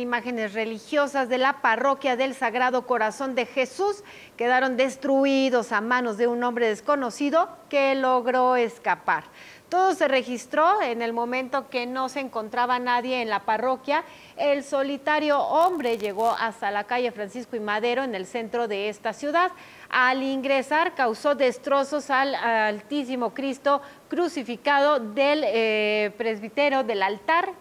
Imágenes religiosas de la parroquia del Sagrado Corazón de Jesús quedaron destruidos a manos de un hombre desconocido que logró escapar. Todo se registró en el momento que no se encontraba nadie en la parroquia. El solitario hombre llegó hasta la calle Francisco I. Madero en el centro de esta ciudad. Al ingresar causó destrozos al Altísimo Cristo crucificado del presbiterio del altar.